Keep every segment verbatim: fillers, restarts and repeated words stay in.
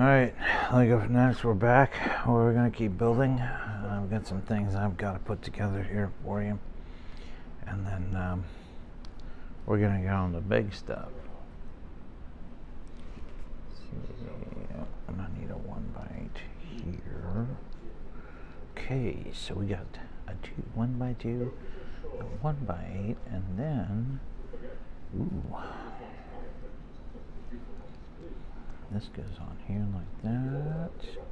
All right, like up next, we're back. We're gonna keep building. I've got some things I've got to put together here for you, and then um, we're gonna get on the big stuff. So, I'm gonna need a one by eight here. Okay, so we got a two, one by two, a one by eight, and then ooh. This goes on here like that.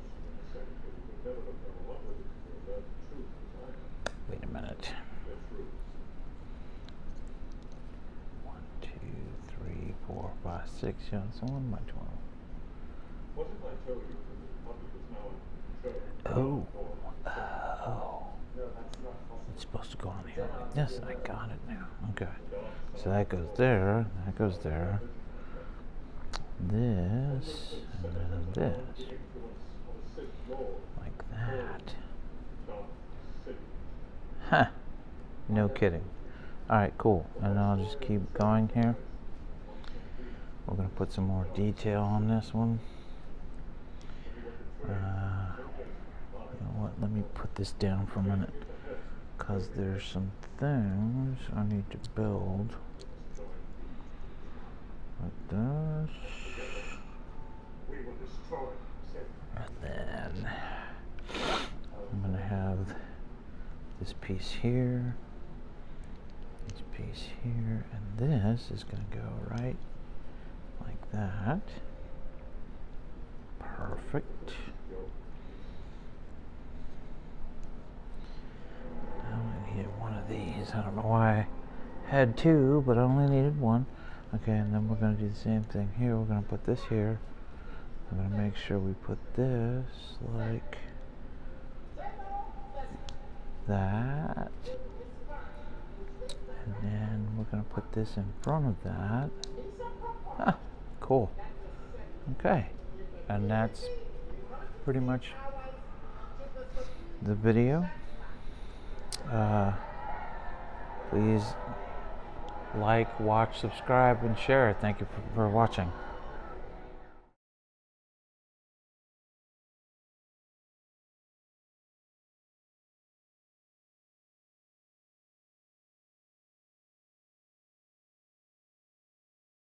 Wait a minute. One, two, three, four, five, six. Yeah, it's one by twelve. Oh, oh. It's supposed to go on here like this. I got it now. Okay. So that goes there. That goes there. This and then this, like that. Huh, no kidding. Alright, cool. And I'll just keep going here. We're going to put some more detail on this one. Uh, you know what? Let me put this down for a minute, because there's some things I need to build. Like this. And then I'm going to have this piece here, this piece here, and this is going to go right like that. Perfect. I only needed one of these. I don't know why I had two, but I only needed one. Okay, and then we're going to do the same thing here. We're going to put this here. I'm going to make sure we put this like that. And then we're going to put this in front of that. Ah, cool. Okay. And that's pretty much the video. Uh, please like, watch, subscribe, and share. Thank you for, for watching.